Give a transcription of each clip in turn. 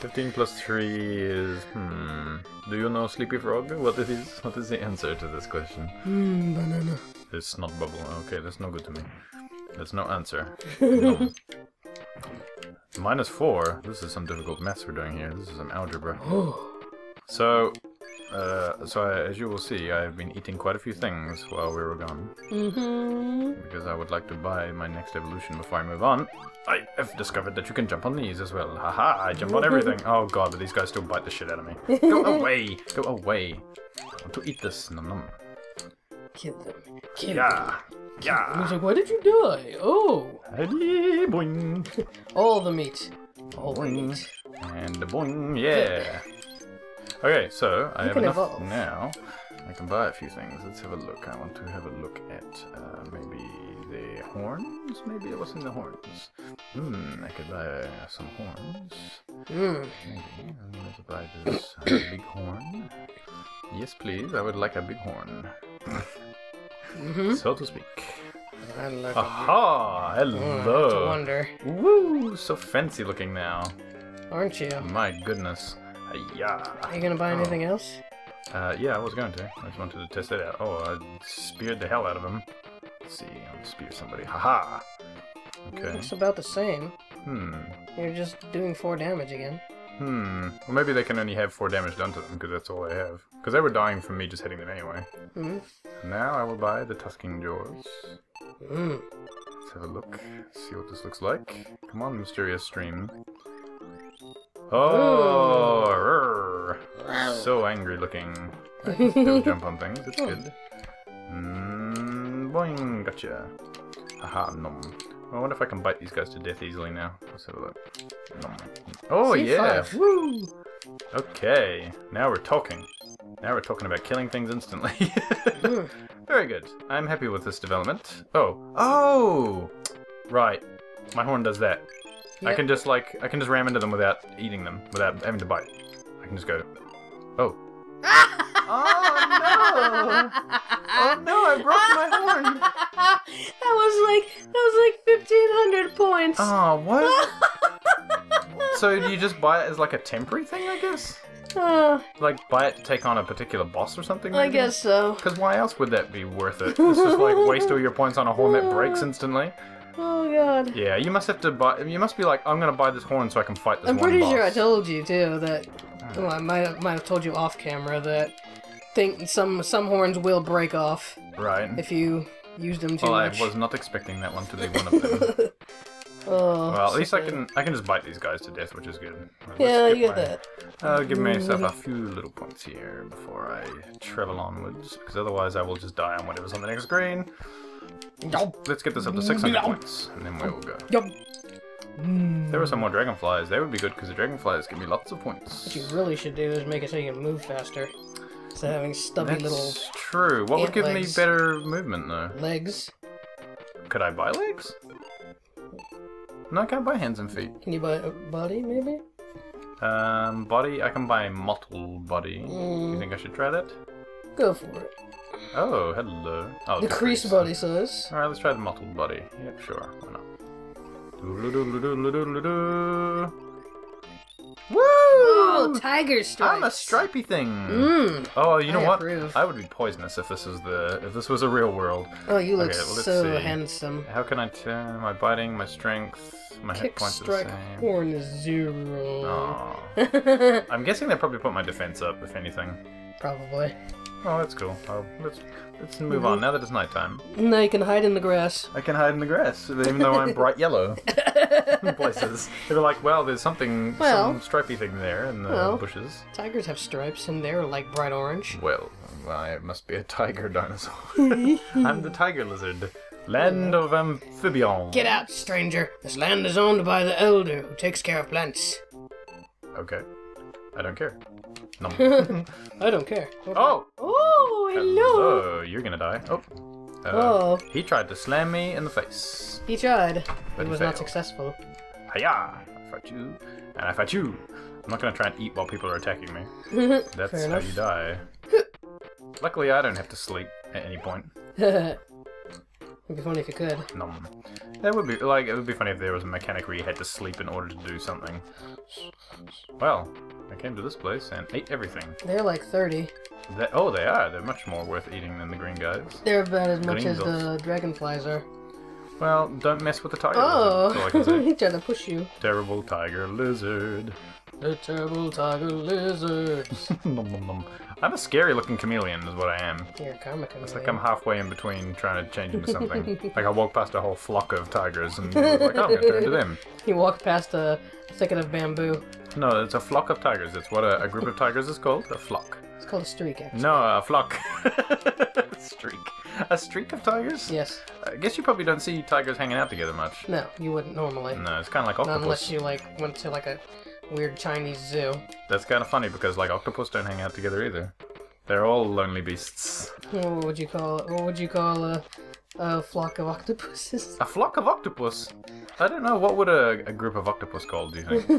15 plus 3 is... Do you know Sleepy Frog? What it is? What is the answer to this question? Banana. It's not bubble. Okay, that's no good to me. That's no answer. No. -4? This is some difficult maths we're doing here. This is some algebra. So, as you will see, I've been eating quite a few things while we were gone. Because I would like to buy my next evolution before I move on. I have discovered that you can jump on these as well. Haha, I jump on everything. Oh god, but these guys still bite the shit out of me. Go away! Go away! I want to eat this. Nom nom. Kill them. Kill them. Yeah. I was like, why did you die? Oh! Boing. All the meat. All the meat. And the boing, yeah. Okay, so I have enough now. I can buy a few things. Let's have a look. I want to have a look at maybe the horns. Maybe it wasn't the horns. I could buy some horns. Maybe I'm going to buy this big horn. Yes, please. I would like a big horn. So to speak. Like aha! Hello! I wonder. Woo! So fancy looking now. Aren't you? My goodness. Yeah. Are you gonna buy anything else? Yeah, I was going to. I just wanted to test it out. Oh, I speared the hell out of him. Let's see, I'll spear somebody. Haha! Okay. It looks about the same. You're just doing 4 damage again. Well, maybe they can only have 4 damage done to them, because that's all they have. Because they were dying from me just hitting them anyway. Now I will buy the Tusking Jaws. Let's have a look. See what this looks like. Come on, mysterious stream. Oh! So angry looking. I can still jump on things, it's good. Boing, gotcha. Aha, nom. I wonder if I can bite these guys to death easily now. Let's have a look. Nom. Oh C5. Yeah! Woo! Okay, now we're talking. Now we're talking about killing things instantly. Very good. I'm happy with this development. Oh! Oh! Right. My horn does that. Yep. I can just ram into them without eating them, without having to bite. I can just go, oh. Oh no! Oh no! I broke my horn. That was like 1,500 points. Oh what? So do you just buy it as like a temporary thing, I guess? Like buy it to take on a particular boss or something? Maybe? I guess so. Because why else would that be worth it? It's just like waste all your points on a horn that breaks instantly. Oh god. Yeah, you must have to buy. You must be like, I'm gonna buy this horn so I can fight this. I'm pretty sure I told you too that. Well, I might have told you off camera that. Think some horns will break off. Right. If you use them too much. I was not expecting that one to be one of them. Oh. Well, at least I can just bite these guys to death, which is good. Yeah, you get that. I'll give myself a few little points here before I travel onwards, because otherwise I will just die on whatever's on the next screen. Let's get this up to 600 points, and then we will go. If there were some more dragonflies, they would be good, because the dragonflies give me lots of points. What you really should do is make it so you can move faster. Instead of having stubby little... That's true. What would give me better movement, though? Legs. Could I buy legs? No, I can't buy hands and feet. Can you buy a body, maybe? Body? I can buy a mottle body. You think I should try that? Go for it. Oh, hello. Oh, the crease body size. Alright, let's try the mottle body. Yep, sure. Why not? Woo! Oh, tiger stripes. I'm a stripy thing. Oh, you know what? Approve. I would be poisonous if this was a real world. Oh, you look so handsome. How can I tell? My biting, my strength, my hit points are the same. Strike horn is 0. Oh. I'm guessing they probably put my defense up, if anything. Probably. Oh, that's cool. Oh, let's move on now that it's nighttime. Now you can hide in the grass. I can hide in the grass, even though I'm bright yellow. Places. They were like, well, there's something, some stripy thing there in the bushes. Tigers have stripes, and they're like bright orange. Well, I must be a tiger dinosaur. I'm the tiger lizard. Land of amphibians. Get out, stranger. This land is owned by the elder who takes care of plants. Okay. I don't care. No. I don't care. Okay. Oh! Oh, hello! Oh, you're gonna die. Oh. He tried to slam me in the face. He tried. But he was not successful. Hiya! I fight you, and I fight you. I'm not gonna try and eat while people are attacking me. That's how you die. Luckily, I don't have to sleep. at any point. It'd be funny if you could. No, that would be like it would be funny if there was a mechanic where you had to sleep in order to do something. Well, I came to this place and ate everything. They're like 30. Oh, they are. They're much more worth eating than the green guys. They're about as much as the dragonflies are. Well, don't mess with the tiger. Oh, he's trying to push you. Terrible tiger lizard. The terrible tiger lizards. Nom, nom, nom. I'm a scary-looking chameleon, is what I am. You're a karma chameleon. It's like I'm halfway in between trying to change into something. Like I walked past a whole flock of tigers and was like, oh, I'm gonna turn into them. You walked past a thicket of bamboo. No, it's a flock of tigers. That's what a group of tigers is called. A flock. It's called a streak, actually. No, a flock. Streak. A streak of tigers? Yes. I guess you probably don't see tigers hanging out together much. No, you wouldn't normally. No, it's kind of like octopus. Not unless you like went to like a weird Chinese zoo. That's kind of funny because like octopus don't hang out together either. They're all lonely beasts. What would you call? What would you call a flock of octopuses? A flock of octopus? I don't know. What would a group of octopus called? Do you think?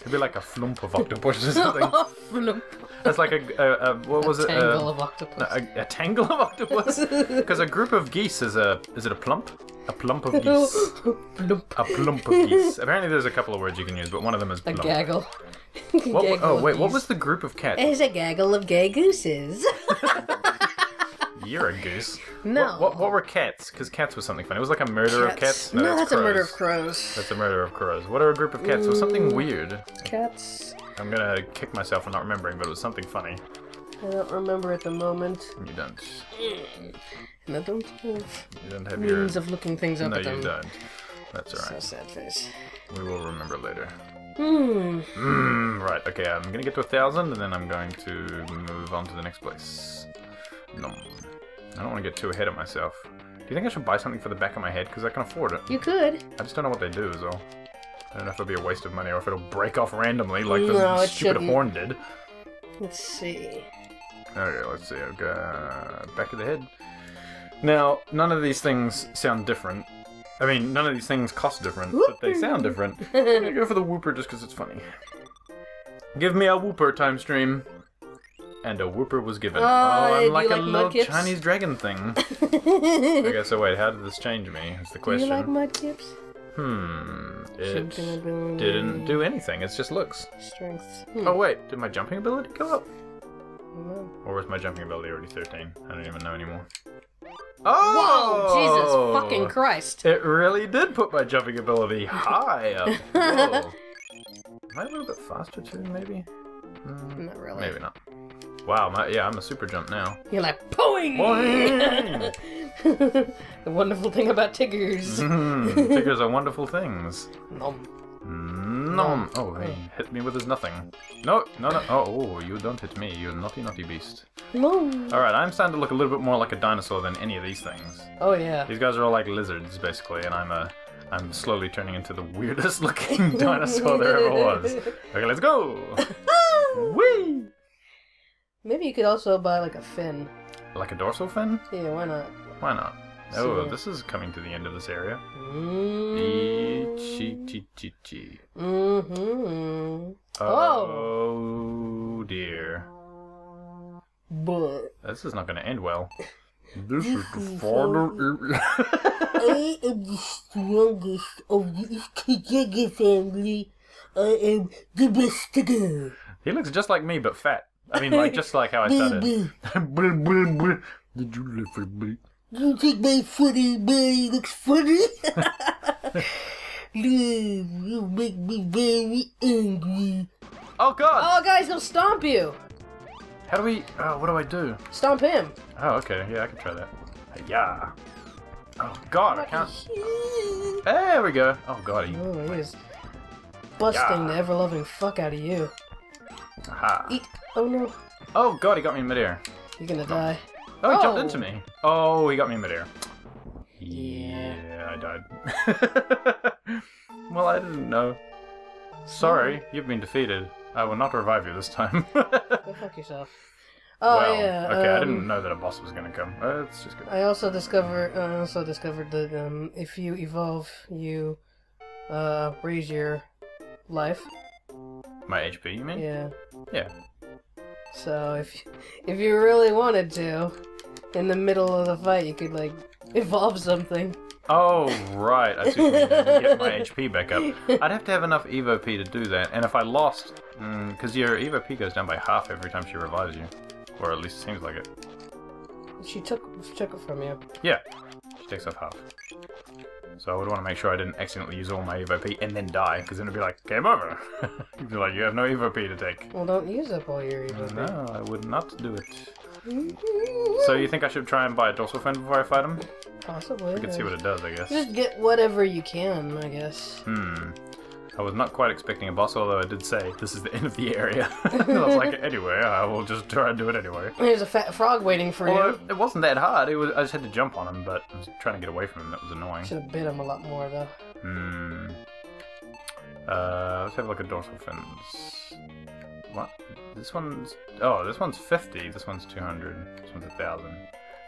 It'd be like a flump of octopus or something. Flump. That's like a what was it? A tangle of octopus. No, a tangle of octopus. Because a group of geese is is it a plump? A plump of geese. Plump. A plump of geese. Apparently there's a couple of words you can use, but one of them is plump. A gaggle. Gaggle oh, wait, what was the group of cats? It's a gaggle of gay gooses. You're a goose. No. What were cats? Because cats was something funny. It was like a murder of cats. No, that's a murder of crows. That's a murder of crows. What are a group of cats? It was something weird. Cats. I'm going to kick myself for not remembering, but it was something funny. I don't remember at the moment. You don't. And I don't have means of looking things up at them. No, you don't. That's alright. So sad face. We will remember later. Right, okay, I'm going to get to 1,000, and then I'm going to move on to the next place. No. I don't want to get too ahead of myself. Do you think I should buy something for the back of my head? Because I can afford it. You could. I just don't know what they do, is all. I don't know if it'll be a waste of money or if it'll break off randomly like this stupid horn did. Let's see. Okay, let's see. I've got back of the head. Now, none of these things sound different. I mean, none of these things cost different, but they sound different. I'm gonna go for the whooper just because it's funny. Give me a whooper, time stream. And a whooper was given. Oh, I'm like a little Chinese dragon thing. Okay, so wait, how did this change me? Is the question. Do you like mudkips? It didn't do anything. It just looks. Strength. Oh wait, did my jumping ability go up? No. Or was my jumping ability already 13? I don't even know anymore. Oh! Whoa! Jesus fucking Christ! It really did put my jumping ability high up. Whoa. Am I a little bit faster too? Maybe. Not really. Maybe not. Wow. Yeah, I'm a super jump now. You're like poing. The wonderful thing about tigers. Tigers are wonderful things. Nom. Nom. Oh, he hit me with his nothing. No, no, no. Oh, you don't hit me, you naughty, naughty beast. Nom. Alright, I'm starting to look a little bit more like a dinosaur than any of these things. Oh, yeah. These guys are all like lizards, basically, and I'm slowly turning into the weirdest looking dinosaur there ever was. Okay, let's go! Whee! Maybe you could also buy like a fin. Like a dorsal fin? Yeah, why not? Why not? Oh, this is coming to the end of this area. Oh dear. This is not going to end well. This is the father. I am the strongest of the Octotiggy family. I am the best tigger. He looks just like me, but fat. I mean, like just like how I started. Did you laugh at me? You think my funny body looks funny? You make me very angry. Oh god! Oh guys, he'll stomp you! How do we... Oh, what do I do? Stomp him! Oh, okay. Yeah, I can try that. Yeah. Oh god, I can't... There we go. Oh god, he... Oh, he is busting the ever-loving fuck out of you. Aha. Eat. Oh no. Oh god, he got me in midair. You're gonna die. Oh, he jumped into me. Oh, he got me in midair. Yeah, I died. Well, I didn't know. Sorry, you've been defeated. I will not revive you this time. Go fuck yourself. Oh, well, yeah. Okay, I didn't know that a boss was going to come. It's just good. I also discovered that if you evolve, you raise your life. My HP, you mean? Yeah. Yeah. So if you really wanted to, in the middle of the fight, you could, like, evolve something. Oh, right. I see what you mean. Get my HP back up. I'd have to have enough Evo P to do that. And if I lost... because your Evo P goes down by half every time she revives you. Or at least it seems like it. She took it from you. Yeah. She takes off half. So I would want to make sure I didn't accidentally use all my Evo P and then die, because then it'd be like, game over! You'd be like, you have no Evo P to take. Well, don't use up all your Evo P. No, I would not do it. So you think I should try and buy a dorsal fin before I fight him? Possibly. We can see what it does, I guess. Just get whatever you can, I guess. Hmm. I was not quite expecting a boss, although I did say, this is the end of the area. I was like, anyway, I will just try and do it anyway. There's a fat frog waiting for you. It wasn't that hard. It was, I just had to jump on him, but I was trying to get away from him. That was annoying. Should have bit him a lot more, though. Hmm. Let's have a look at dorsal fins. What? This one's... oh, this one's 50. This one's 200. This one's 1,000.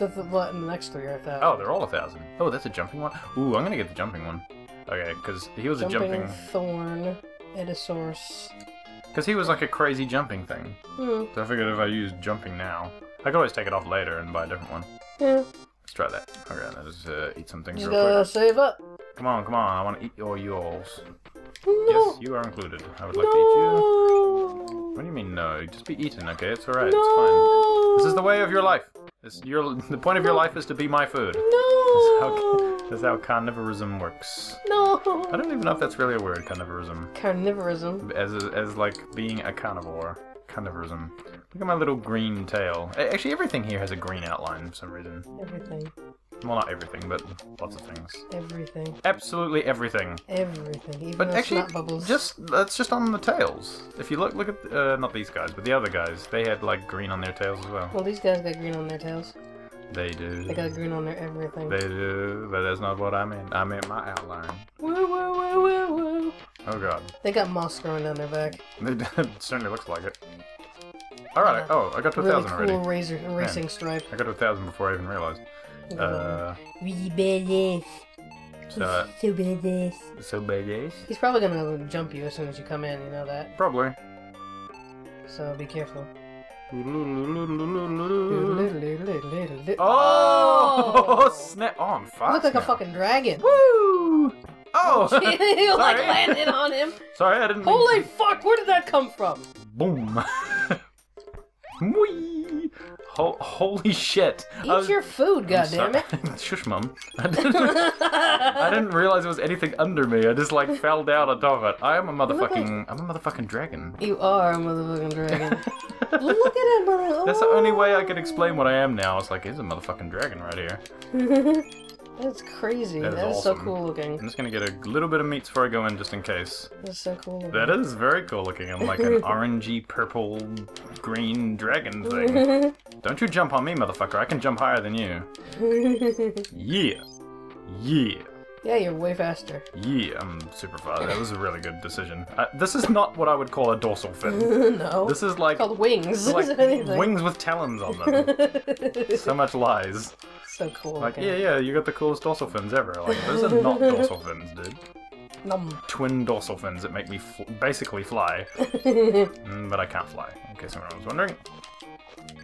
That's what in the next three are 1,000. Oh, they're all 1,000. Oh, that's a jumping one? Ooh, I'm gonna get the jumping one. Okay, because he was a jumping thorn, Edisaurus. Because he was like a crazy jumping thing. Mm. So I figured if I used jumping now, I could always take it off later and buy a different one. Yeah. Let's try that. Okay, let's eat some things real quick. Save up. Come on, come on! I want to eat all yours. No. Yes, you are included. I would like to eat you. What do you mean no? Just be eaten, okay? It's all right. No. It's fine. This is the way of your life. The point of your life is to be my food. No. That's how carnivorism works. No! I don't even know if that's really a word, carnivorism. Carnivorism? As like, being a carnivore. Carnivorism. Look at my little green tail. Actually, everything here has a green outline for some reason. Everything. Well, not everything, but lots of things. Everything. Absolutely everything. Everything. Even but actually, not bubbles. That's just on the tails. If you look at, not these guys, but the other guys, they had, like, green on their tails as well. Well, these guys got green on their tails. They do. They got green on their everything. They do, but that's not what I meant. I meant my outline. Woo, woo, woo, woo, woo. Oh, God. They got moss growing down their back. It certainly looks like it. Alright, oh, I got to 1,000 really cool already. Racing stripe. I got to 1,000 before I even realized. Really badass. So badass. So badass. He's probably gonna jump you as soon as you come in, you know that? Probably. So be careful. Oh! Snap! Oh, I'm fast. Look like a fucking dragon. Woo! Oh! It like landed on him. Sorry, I didn't. Holy fuck! Where did that come from? Boom! Wee! Holy shit! Eat your food, goddammit! Shush, mum. I didn't realize there was anything under me. I just like fell down on top of it. I am a motherfucking. I'm a motherfucking dragon. You are a motherfucking dragon. Look at him, brother. That's the only way I could explain what I am now. It's like, here's a motherfucking dragon right here. That's crazy. That is so cool looking. I'm just gonna get a little bit of meats before I go in, just in case. That's so cool looking. That is very cool looking. I'm like an orangey, purple, green dragon thing. Don't you jump on me, motherfucker. I can jump higher than you. Yeah. Yeah. Yeah, you're way faster. Yeah, I'm super fast. That was a really good decision. This is not what I would call a dorsal fin. No. This is like... it's called wings. Like wings with talons on them. So much lies. So cool. Like, okay. Yeah, yeah, you got the coolest dorsal fins ever. Like, those are not dorsal fins, dude. Twin dorsal fins that make me basically fly. But I can't fly, in case anyone was wondering.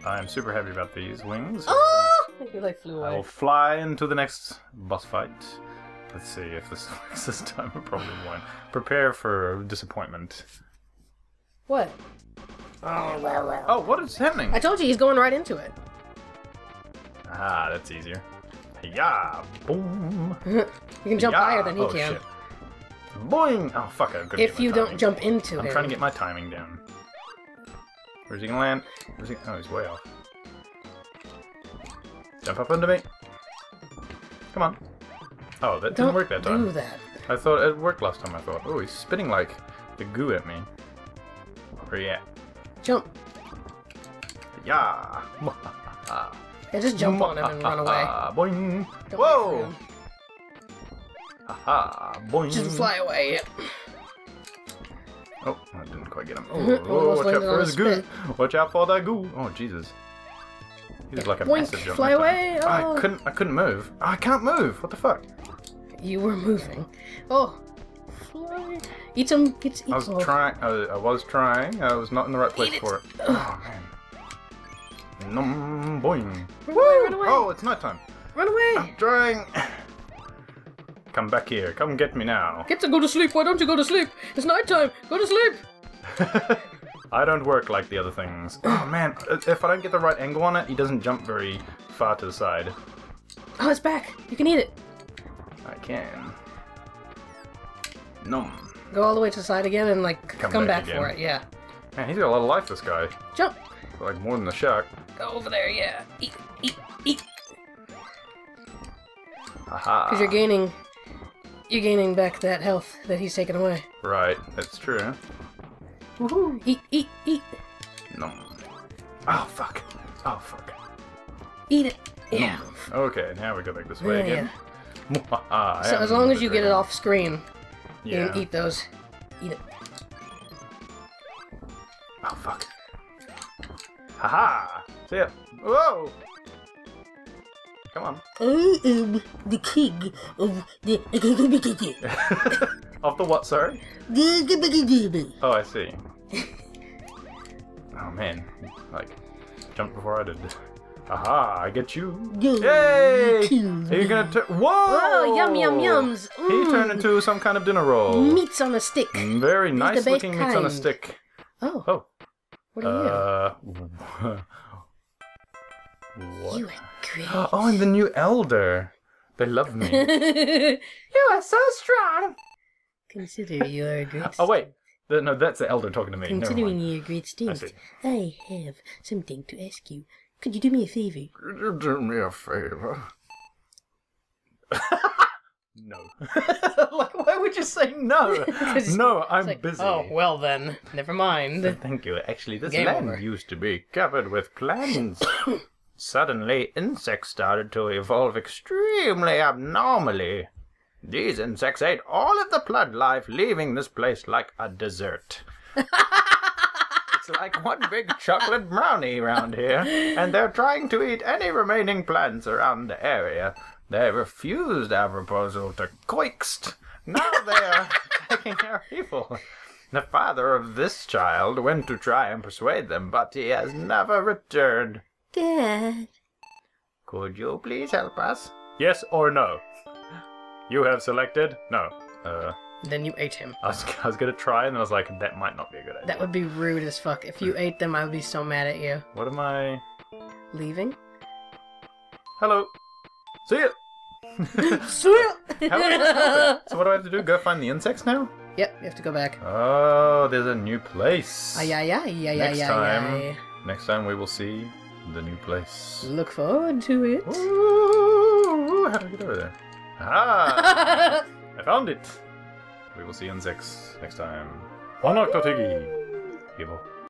I'm super happy about these wings. Oh! You like flew away. I'll fly into the next boss fight. Let's see if this works this time. I probably won't. Prepare for disappointment. What? Oh, well, well. Oh, what is happening? I told you he's going right into it. Ah, that's easier. Yeah, boom. You can jump higher than he can. Shit. Boing! Oh, fuck, I couldn't. If you don't jump into it. I'm trying to get my timing down. Where's he gonna land? Where's he? Oh, he's way off. Jump up into me. Come on. Oh, that didn't work that time. Don't do that. I thought it worked last time, I thought. Oh, he's spitting like the goo at me. Where you at? Jump. Yeah. Yeah, just jump on him and run away. Boing. Whoa. Aha. Boing. Just fly away. Oh, I didn't quite get him. Oh, oh, watch out for his goo. Watch out for that goo. Oh, Jesus. He was like a massive jump. Fly away! Oh. I couldn't move. Oh, I can't move. What the fuck? You were moving. Oh, fly! Eat some. Eat I was trying. I was not in the right place for it. Oh man. Nom boing. Run away, run away. Oh, it's night time. Run away. I'm trying. Come back here. Come get me now. Get to go to sleep. Why don't you go to sleep? It's night time. Go to sleep. I don't work like the other things. Oh man, if I don't get the right angle on it, he doesn't jump very far to the side. Oh, it's back. You can eat it. I can. Nom. Go all the way to the side again and like come back for it. Yeah. Man, he's got a lot of life, this guy. Jump. Like more than the shark. Go over there, yeah. Eat, eat, eat. Aha. Because you're gaining back that health that he's taken away. Right, that's true. Woohoo! Eat, eat, eat. No. Oh fuck. Oh fuck. Eat it. Yeah. No. Okay, now we go back this way again. Yeah. So as long as you get it off screen, yeah. You can eat those. Eat it. Oh fuck. Haha! See ya! Whoa! Come on. I am the king of the Octotiggy. Of the what, sorry? The Oh, I see. Oh man, like, jumped before I did. Haha, I get you. Yay! Are you gonna turn? Whoa! Oh, yum yum yums! Mm. He turned into some kind of dinner roll. Meats on a stick. Very nice looking meats on a stick. Oh. Oh. What are you? What? You are great. Oh, I'm the new elder. They love me. You are so strong. Consider your great strength. Oh, wait. No, that's the elder talking to me. Considering your great strength, I have something to ask you. Could you do me a favor? Could you do me a favor? No. Like, why would you say no? No, I'm like, busy. Oh, well then, never mind. So, thank you. Actually, this land used to be covered with plants. Suddenly, insects started to evolve extremely abnormally. These insects ate all of the plant life, leaving this place like a dessert. It's like one big chocolate brownie around here, and they're trying to eat any remaining plants around the area. They refused our proposal to coax. Now they are attacking our people. The father of this child went to try and persuade them, but he has never returned. Dad. Could you please help us? Yes or no? You have selected no. Then you ate him. I was going to try, and I was like, that might not be a good idea. That would be rude as fuck. If you ate them, I would be so mad at you. What am I... leaving? Hello. See ya! See ya! So what do I have to do? Go find the insects now? Yep, you have to go back. Oh, there's a new place. Next time we will see the new place. Look forward to it. Ooh, how do I get over there? Ah! I found it! We will see insects next time. On Octotiggy! Evil.